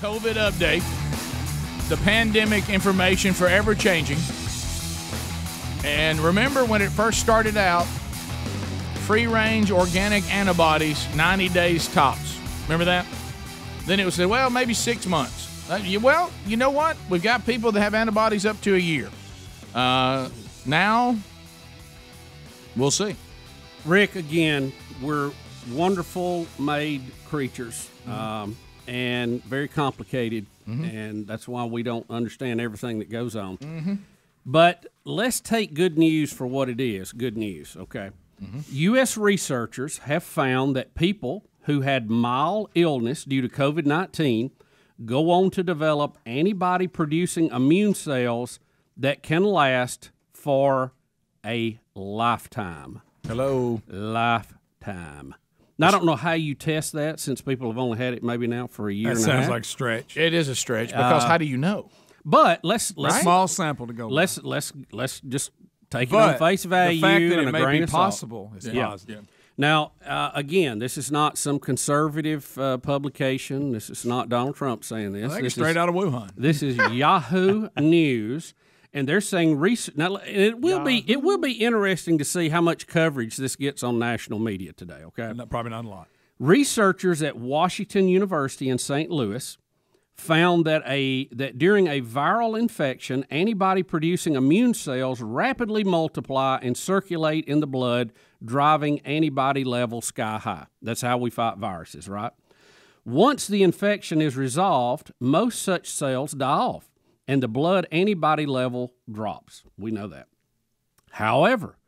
COVID update. The pandemic information forever changing. And remember when it first started out, free-range organic antibodies, 90 days tops. Remember that? Then it was, well, maybe 6 months. Well, you know what? We've got people that have antibodies up to a year. Now, we'll see. Rick, again, we're wonderful made creatures and very complicated, and that's why we don't understand everything that goes on. But let's take good news for what it is, good news, okay? U.S. researchers have found that people who had mild illness due to COVID-19 go on to develop antibody-producing immune cells that can last for a lifetime. Hello. Lifetime. Now, I don't know how you test that since people have only had it maybe now for a year and a half. That sounds like a stretch. It is a stretch because how do you know? But let's right? Small sample to go. Let's just take it on face value. The fact that and it may be possible is positive. Now, again, this is not some conservative publication. This is not Donald Trump saying this. This straight out of Wuhan. This is Yahoo News, and they're saying research. Now, it will be interesting to see how much coverage this gets on national media today. Okay, probably not a lot. Researchers at Washington University in St. Louis found that that during a viral infection, antibody-producing immune cells rapidly multiply and circulate in the blood, driving antibody levels sky high. That's how we fight viruses, right? Once the infection is resolved, most such cells die off, and the blood antibody level drops. We know that. However,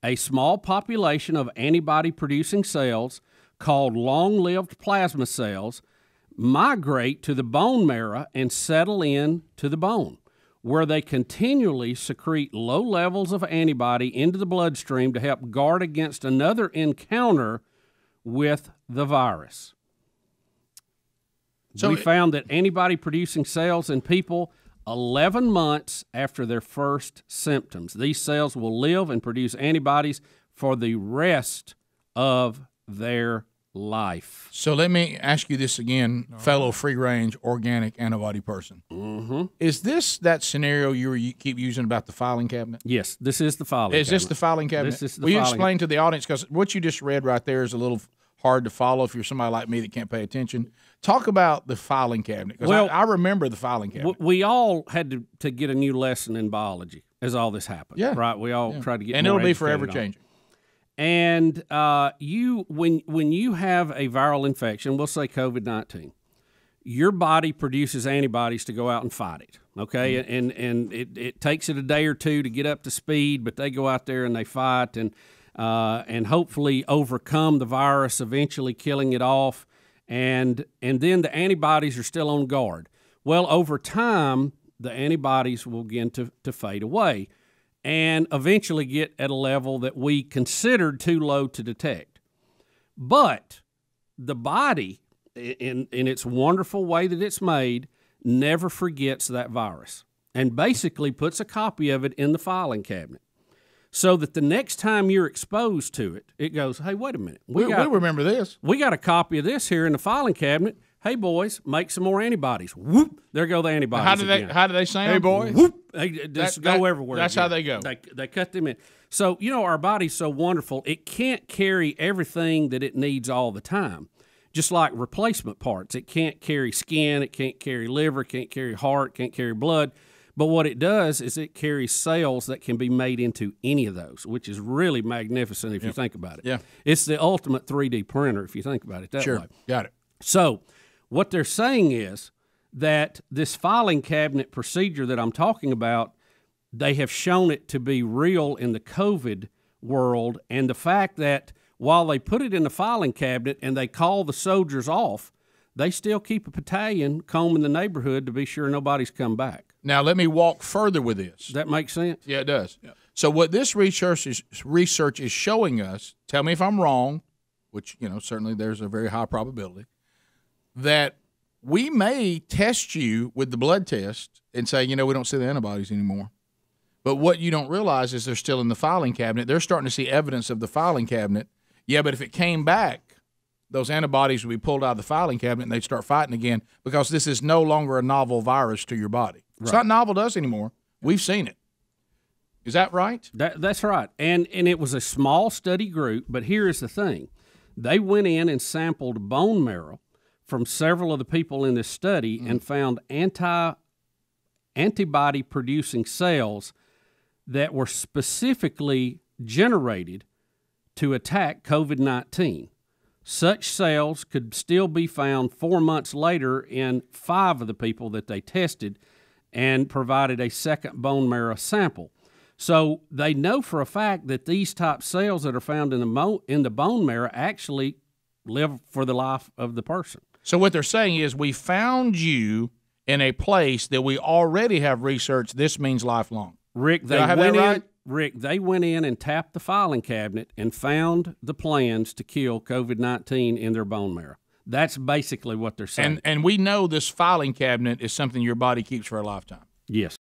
a small population of antibody-producing cells, called long-lived plasma cells, migrate to the bone marrow and settle in to the bone, where they continually secrete low levels of antibody into the bloodstream to help guard against another encounter with the virus. So we found that antibody-producing cells in people 11 months after their first symptoms. These cells will live and produce antibodies for the rest of their life. So let me ask you this again, fellow free-range organic antibody person. Is this that scenario you keep using about the filing cabinet? Yes, this is the filing cabinet. Is this the filing cabinet? This is the filing cabinet. Will you explain to the audience, because what you just read right there is a little hard to follow if you're somebody like me that can't pay attention. Talk about the filing cabinet, because I remember the filing cabinet. We all had to get a new lesson in biology as all this happened, right? We all tried to get And it'll be forever changing. And when you have a viral infection, we'll say COVID-19, your body produces antibodies to go out and fight it, okay? And it takes it a day or two to get up to speed, but they go out there and they fight and hopefully overcome the virus, eventually killing it off. And then the antibodies are still on guard. Well, over time, the antibodies will begin to fade away and eventually get at a level that we considered too low to detect. But the body, in its wonderful way that it's made, never forgets that virus and basically puts a copy of it in the filing cabinet so that the next time you're exposed to it, it goes, hey, wait a minute. We remember this. We got a copy of this here in the filing cabinet. Hey, boys, make some more antibodies. Whoop! There go the antibodies. How do they sound? Hey, boys. Whoop! They just go everywhere. That's how they go. They cut them in. So, you know, our body's so wonderful, it can't carry everything that it needs all the time. Just like replacement parts. It can't carry skin. It can't carry liver. It can't carry heart. It can't carry blood. But what it does is it carries cells that can be made into any of those, which is really magnificent if you think about it. Yeah. It's the ultimate 3D printer if you think about it that way. Sure. Got it. So what they're saying is that this filing cabinet procedure that I'm talking about, they have shown it to be real in the COVID world. And the fact that while they put it in the filing cabinet and they call the soldiers off, they still keep a battalion combing the neighborhood to be sure nobody's come back. Now, let me walk further with this. That makes sense? Yeah, it does. Yeah. So what this research is showing us, tell me if I'm wrong, which, you know, certainly there's a very high probability, that we may test you with the blood test and say, you know, we don't see the antibodies anymore. But what you don't realize is they're still in the filing cabinet. They're starting to see evidence of the filing cabinet. Yeah, but if it came back, those antibodies would be pulled out of the filing cabinet and they'd start fighting again, because this is no longer a novel virus to your body. Right. It's not novel to us anymore. We've seen it. Is that right? That's right. And it was a small study group, but here is the thing. They went in and sampled bone marrow from several of the people in this study and found antibody-producing cells that were specifically generated to attack COVID-19. Such cells could still be found 4 months later in 5 of the people that they tested and provided a second bone marrow sample. So they know for a fact that these type cells that are found in the bone marrow actually live for the life of the person. So what they're saying is, we found you in a place that we already have researched. This means lifelong. Rick, they went in and tapped the filing cabinet and found the plans to kill COVID-19 in their bone marrow. That's basically what they're saying. And we know this filing cabinet is something your body keeps for a lifetime. Yes.